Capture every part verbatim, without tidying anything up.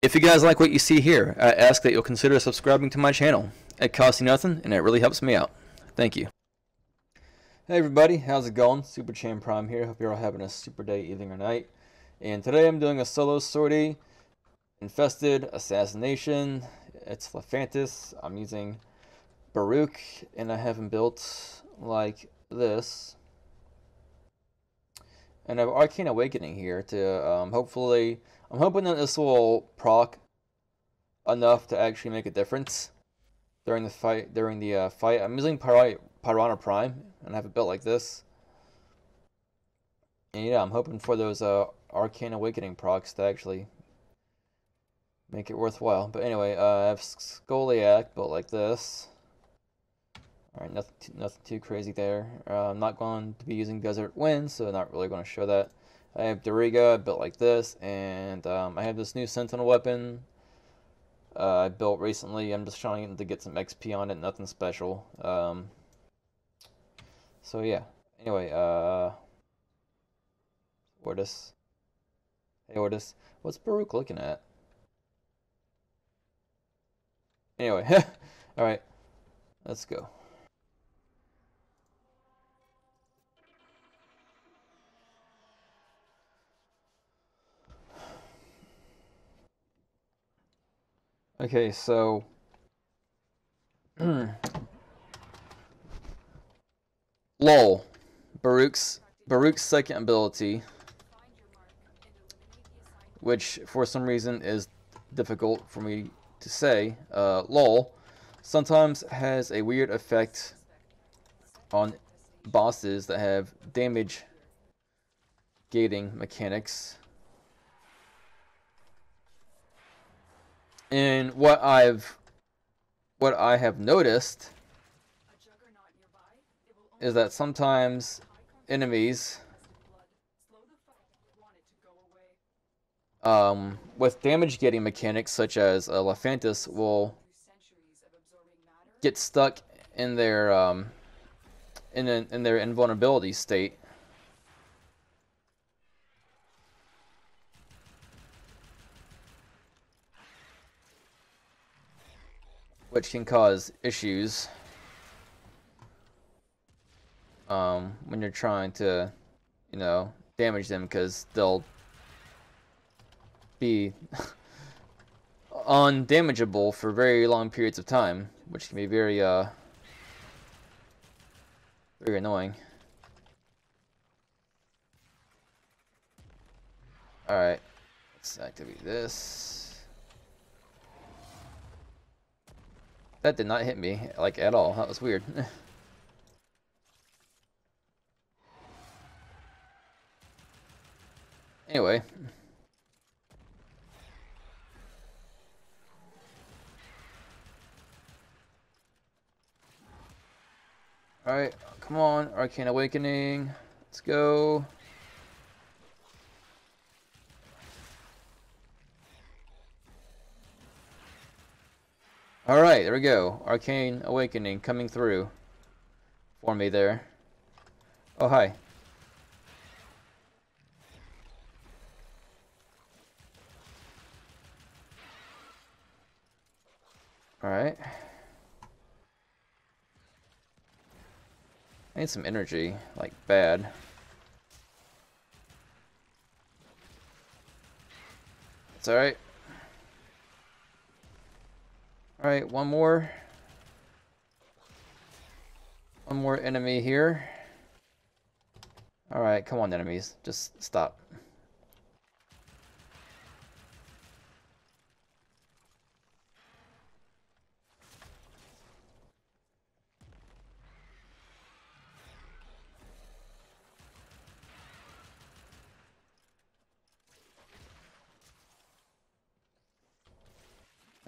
If you guys like what you see here, I ask that you'll consider subscribing to my channel. It costs you nothing, and it really helps me out. Thank you. Hey everybody, how's it going? SuperChan Prime here. Hope you're all having a super day, evening, or night. And today I'm doing a solo sortie, Infested, Assassination. It's Lephantis. I'm using Baruuk, and I have him built like this. And I have Arcane Awakening here to um, hopefully... I'm hoping that this will proc enough to actually make a difference during the fight. During the uh, fight, I'm using Pir Piranha Prime, and I have it built like this. And yeah, I'm hoping for those uh, Arcane Awakening procs to actually make it worthwhile. But anyway, uh, I have Scoliac built like this. All right, nothing, too, nothing too crazy there. Uh, I'm not going to be using Desert Wind, so I'm not really going to show that. I have Dariga built like this, and um, I have this new Sentinel weapon uh, I built recently. I'm just trying to get some X P on it, nothing special. Um, so yeah. Anyway, uh, Ordis. Hey Ordis, what's Baruuk looking at? Anyway, all right, let's go. Okay, so Lol, Baruuk's Baruuk's second ability, which for some reason is difficult for me to say, uh, Lol, sometimes has a weird effect on bosses that have damage gating mechanics. And what I've, what I have noticed is that sometimes enemies, um, with damage-getting mechanics such as uh, Lephantis, will get stuck in their um, in a, in their invulnerability state. Which can cause issues um, when you're trying to, you know, damage them, because they'll be undamageable for very long periods of time, which can be very, uh, very annoying. All right, let's activate this. That did not hit me, like, at all. That was weird. Anyway. Alright, come on, Arcane Awakening. Let's go. All right, there we go. Arcane Awakening coming through for me there. Oh, hi. All right. I need some energy, like bad. It's all right. All right, one more, one more enemy here. All right, come on, enemies, just stop.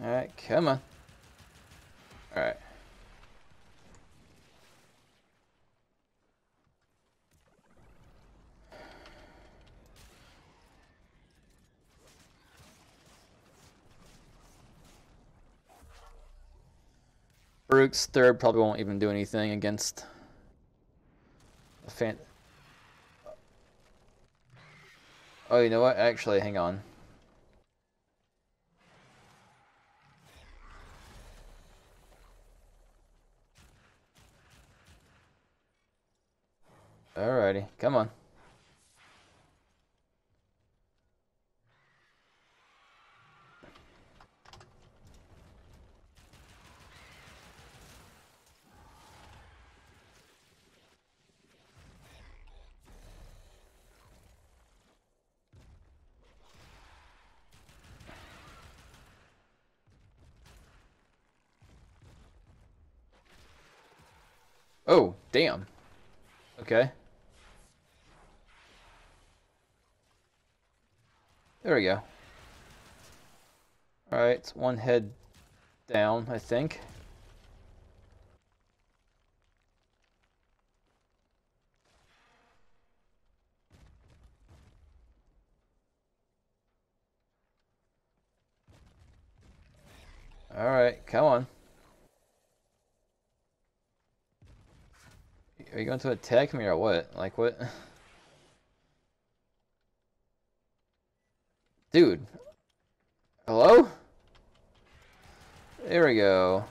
All right, come on. Alright. Baruuk's third probably won't even do anything against a fan. Oh, you know what? Actually, hang on. Alrighty, come on. Oh, damn. Okay. There we go. Alright, it's one head down, I think. Alright, come on. Are you going to attack me or what? Like what? Dude. Hello? There we go.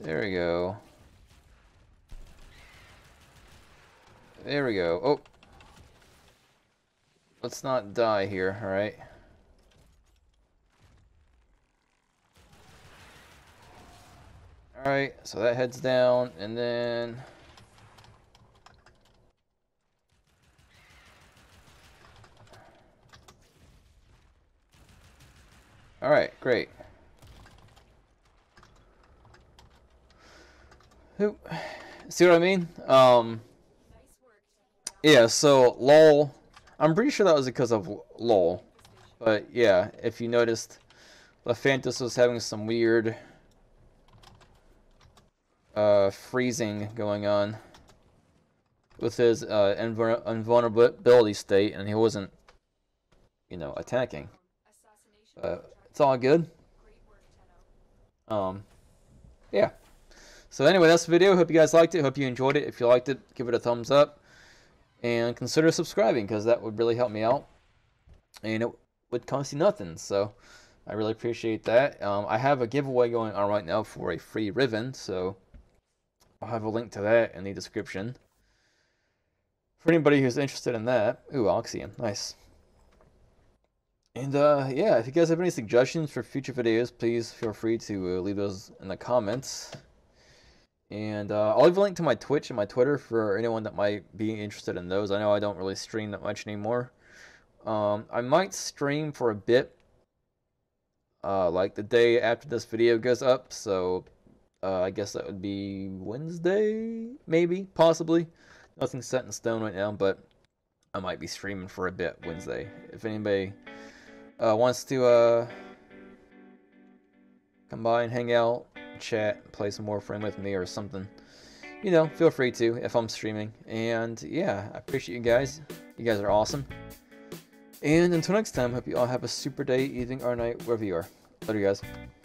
There we go. There we go. Oh. Let's not die here, alright? Alright, so that heads down, and then... Alright, great. See what I mean? Um, yeah, so L O L. I'm pretty sure that was because of L O L. But yeah, if you noticed, Lephantis was having some weird... Uh, freezing going on with his uh, invul invulnerability state, and he wasn't, you know, attacking. Uh, it's all good. Um, yeah. So anyway, that's the video. Hope you guys liked it. Hope you enjoyed it. If you liked it, give it a thumbs up and consider subscribing, because that would really help me out, and it would cost you nothing. So I really appreciate that. Um, I have a giveaway going on right now for a free Riven, so I'll have a link to that in the description for anybody who's interested in that. Ooh, Oxian. Nice. And, uh, yeah, if you guys have any suggestions for future videos, please feel free to uh, leave those in the comments. And uh, I'll leave a link to my Twitch and my Twitter for anyone that might be interested in those. I know I don't really stream that much anymore. Um, I might stream for a bit, uh, like the day after this video goes up, so... Uh, I guess that would be Wednesday, maybe, possibly. Nothing set in stone right now, but I might be streaming for a bit Wednesday. If anybody uh, wants to uh, come by and hang out, chat, play some Warframe with me or something, you know, feel free to if I'm streaming. And yeah, I appreciate you guys. You guys are awesome. And until next time, hope you all have a super day, evening, or night, wherever you are. Later, guys.